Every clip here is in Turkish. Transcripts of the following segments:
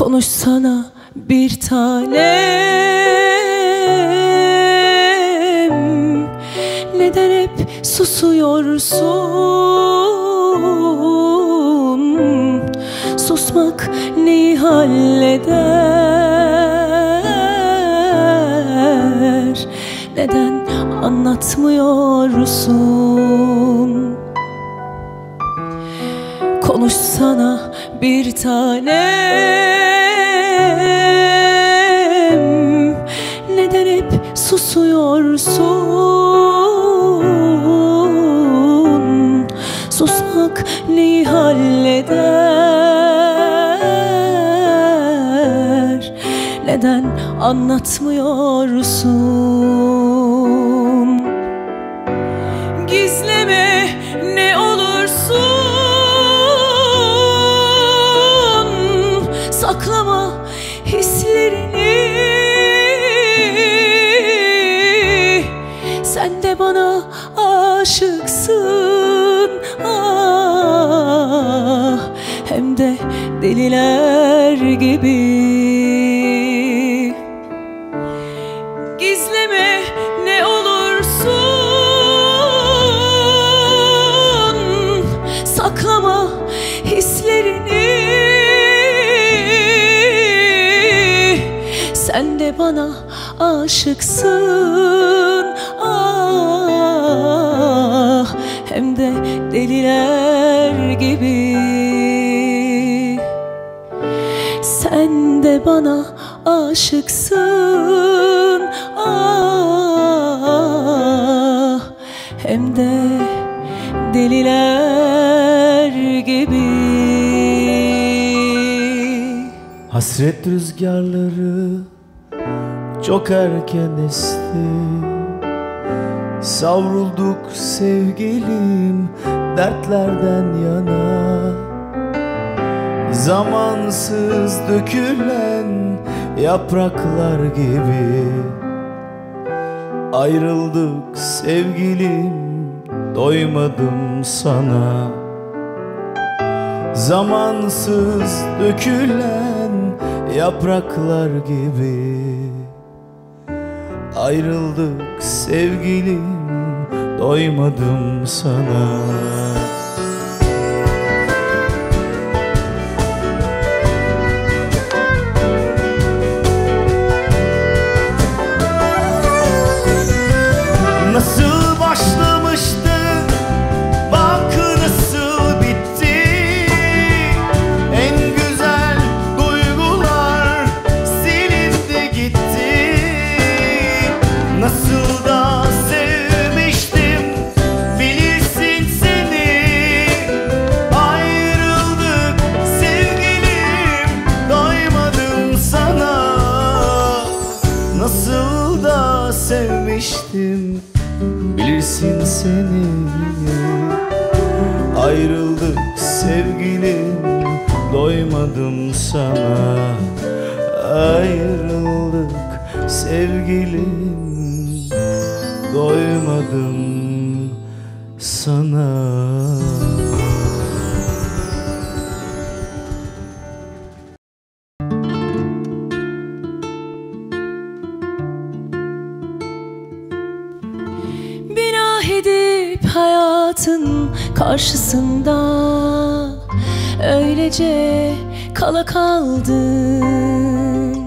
Konuşsana bir tanem, neden hep susuyorsun? Susmak neyi halleder? Neden anlatmıyorsun? Konuşsana bir tanem, neden hep susuyorsun? Susmak neyi halleder? Neden anlatmıyorsun? Gizleme ne olursun, saklama hislerini. Sen de bana aşıksın, ah, hem de deliler gibi. Gizleme ne olursun, saklama hislerini. Sen de bana aşıksın, ah, hem de deliler gibi. Sen de bana aşıksın, ah, hem de deliler gibi. Hasret rüzgarları çok erken esti, savrulduk sevgilim dertlerden yana. Zamansız dökülen yapraklar gibi ayrıldık sevgilim, doymadım sana. Zamansız dökülen yapraklar gibi ayrıldık sevgilim, doymadım sana. Nasıl başlamıştı, bak nasıl bitti. En güzel duygular silindi gitti. Nasıl da sevmiştim, bilirsin seni. Ayrıldık sevgilim, doymadım sana. Nasıl da sevmiştim, bilirsin seni. Ayrıldık sevgilim, doymadım sana. Ayrıldık sevgilim, doymadım sana. Bina edip hayatın karşısında öylece kala kaldım.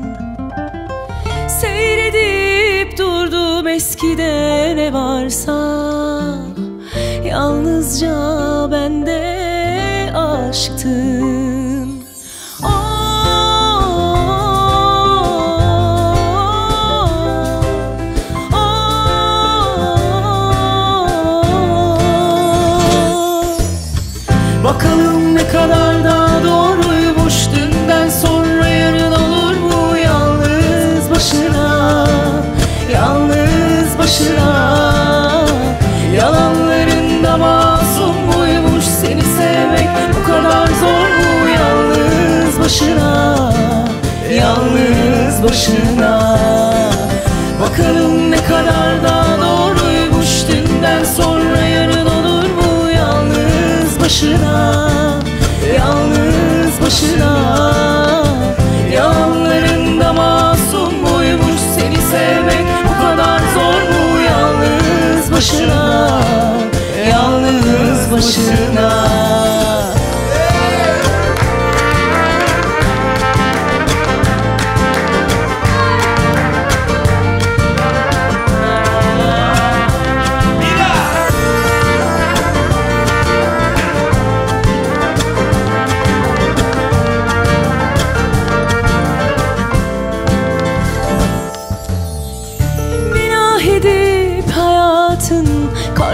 Seyredip durdum eskide ne varsa, yalnızca bende aşktın. Bakalım ne kadar daha doğruymuş, dünden sonra yarın olur mu yalnız başına? Yalnız başına, yalanların da masum muymuş? Seni sevmek bu kadar zor mu yalnız başına? Yalnız başına, bakalım ne kadar daha doğruymuş, dünden sonra yarın olur mu yalnız başına? Yalnız başına,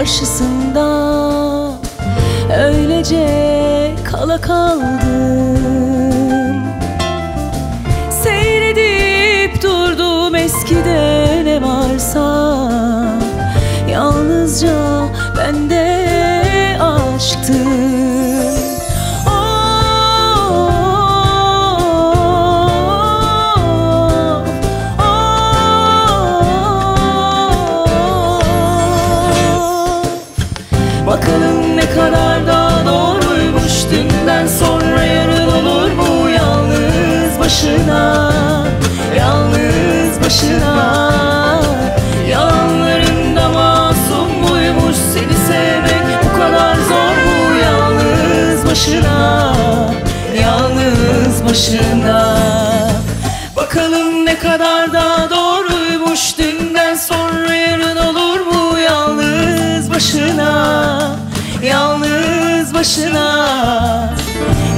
karşısında öylece kala kaldım. Seyredip durdum eskide ne varsa, yalnızca bende aşktı. Bakalım ne kadar da doğruymuş, dünden sonra yarın olur mu yalnız başına, yalnız başına? Yalanlarında masum muymuş, seni sevmek bu kadar zor mu yalnız başına, yalnız başına? Bakalım ne kadar da doğruymuş, dünden sonra yarın olur mu yalnız başına, yalnız başına?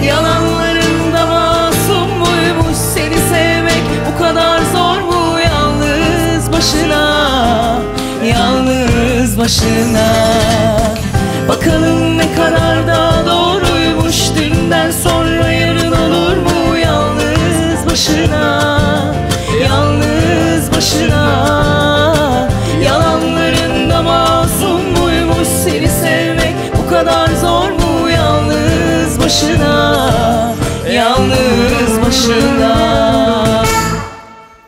Yalanlarında masum muymuş, seni sevmek bu kadar zor mu yalnız başına, yalnız başına? Bakalım ne kadar da doğruymuş, dünden sonra yarın olur mu yalnız başına, yalnız başına?